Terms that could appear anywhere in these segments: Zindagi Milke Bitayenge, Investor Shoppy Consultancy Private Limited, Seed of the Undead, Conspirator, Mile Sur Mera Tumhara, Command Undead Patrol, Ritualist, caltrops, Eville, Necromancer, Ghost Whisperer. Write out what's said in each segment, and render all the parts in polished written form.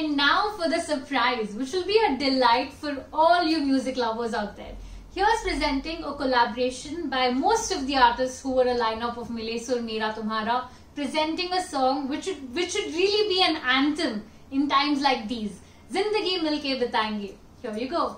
And now for the surprise, which will be a delight for all you music lovers out there. Here's presenting a collaboration by most of the artists who were a lineup of Mile Sur Mera Tumhara, presenting a song which should really be an anthem in times like these. Zindagi Milke Bitayenge. Here you go.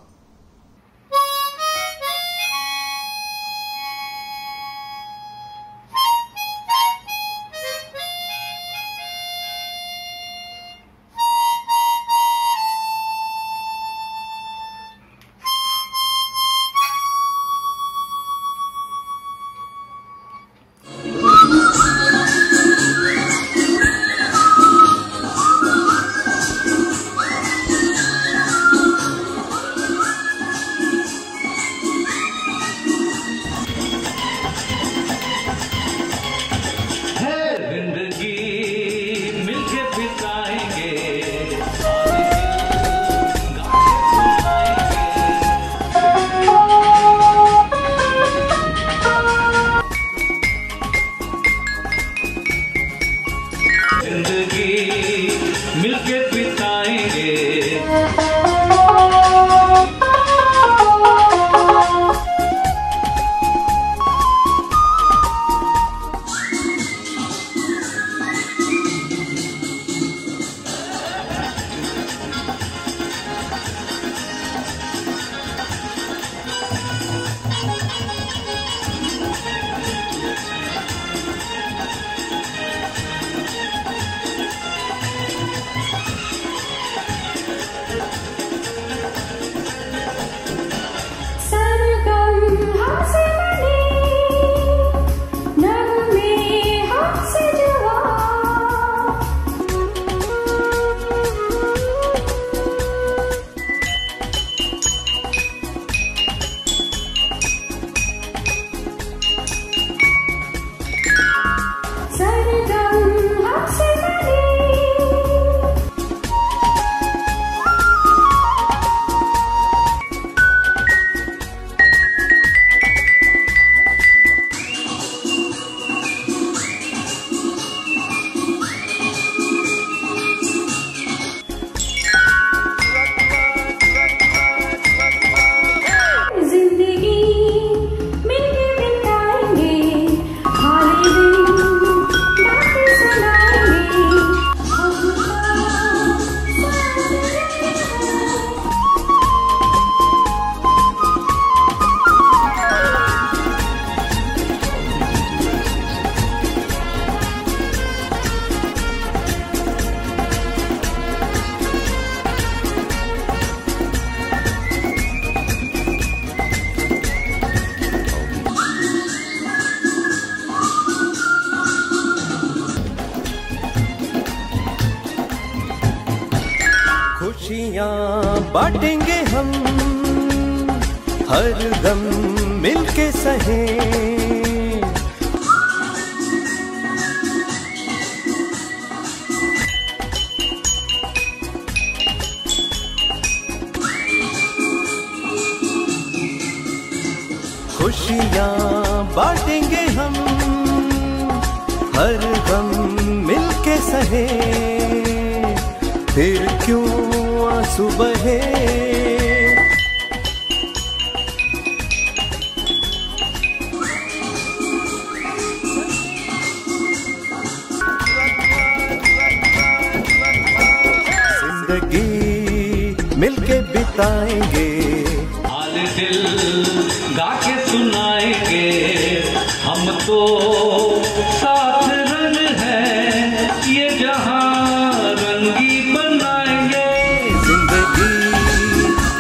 बांटेंगे हम हर गम मिलके सहे, खुशियाँ बांटेंगे हम हर गम मिलके सहे। फिर क्यों आंसू बहे, जिंदगी मिलके बिताएंगे, हाल दिल गा के सुनाएंगे। हम तो साथ रन है ये जहां रंगी बनाएंगे,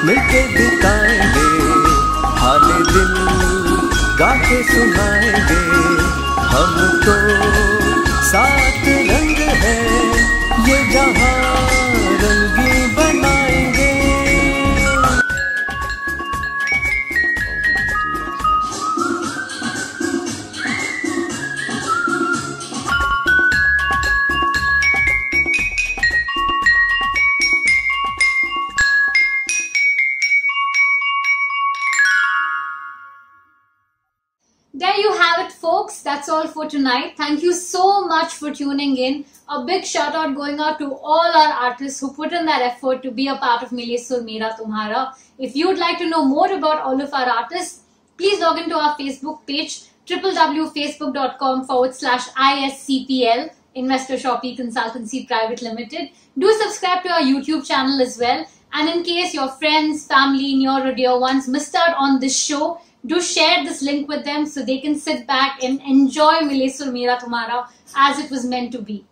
मिलके बिताएंगे, हाल दिल गा के सुनाएंगे। हम तो साथ रंग है ये जहां रंगी बनाएंगे। There you have it, folks. That's that's all for tonight. Thank you so much for tuning in. A big shout out going out to all our artists who put in that effort to be a part of Mile Sur Mera Tumhara. If you'd like to know more about all of our artists, please log into our Facebook page, www.facebook.com/ISCPL, Investor Shoppy Consultancy Private Limited. Do subscribe to our YouTube channel as well. And in case your friends, family, near or dear ones missed out on this show, do share this link with them so they can sit back and enjoy Mile Sur Mera Tumhara as it was meant to be.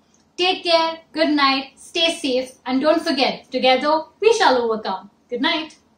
Take care, good night, stay safe, and don't forget, together we shall overcome. Good night.